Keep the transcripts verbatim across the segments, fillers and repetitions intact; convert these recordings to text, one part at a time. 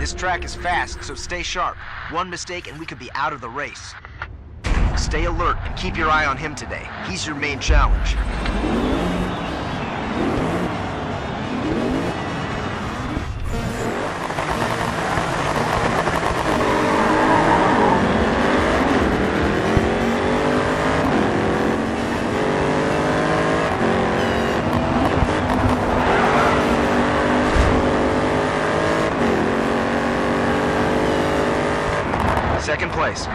This track is fast, so stay sharp. One mistake and we could be out of the race. Stay alert and keep your eye on him today. He's your main challenge. Second place.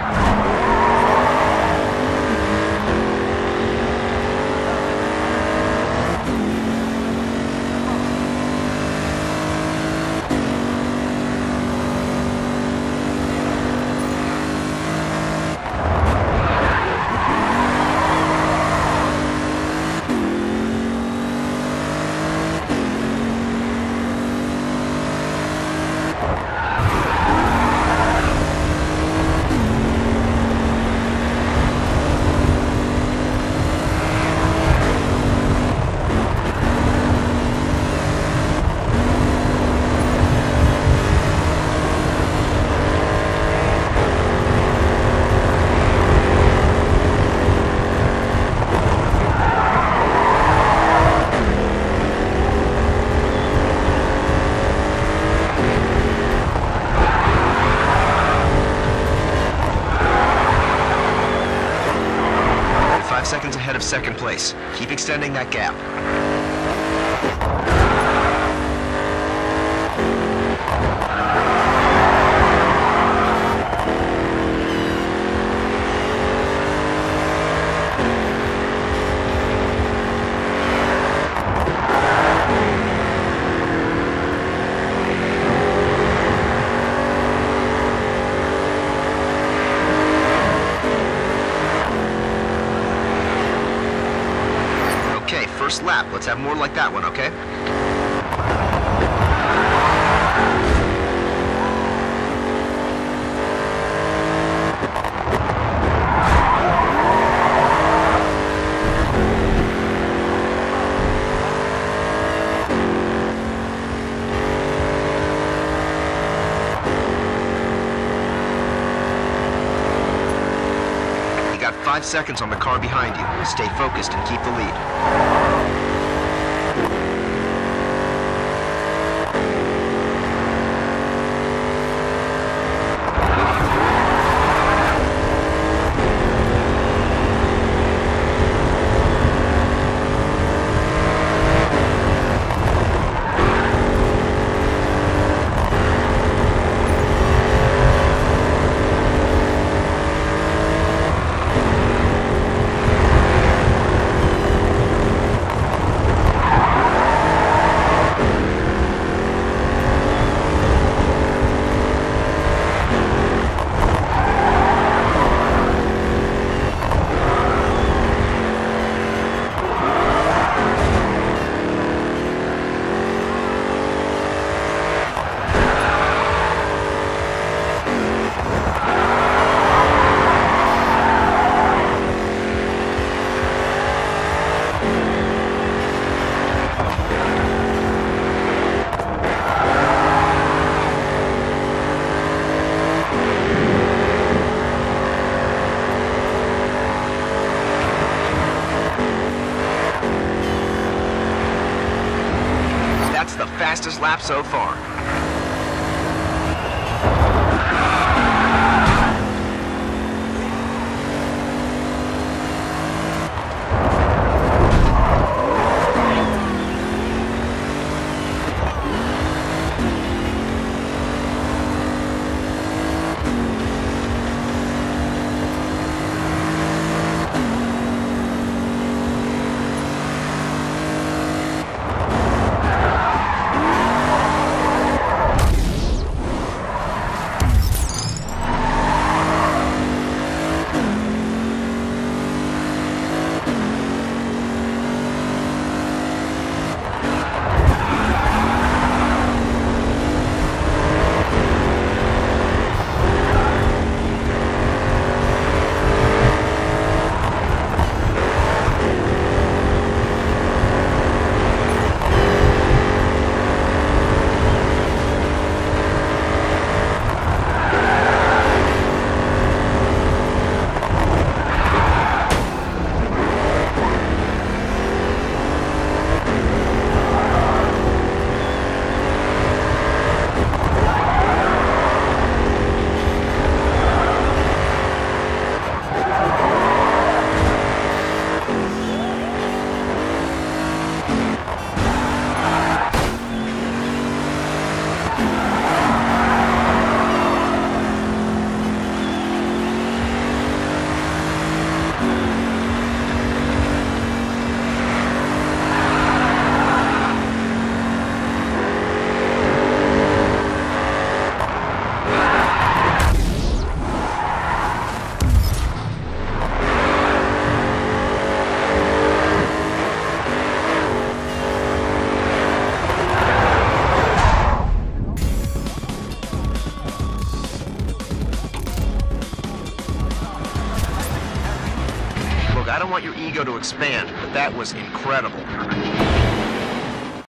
Seconds ahead of second place. Keep extending that gap. First lap, let's have more like that one, okay? You got five seconds on the car behind you. Stay focused and keep the lead. Fastest lap so far. Look, I don't want your ego to expand, but that was incredible.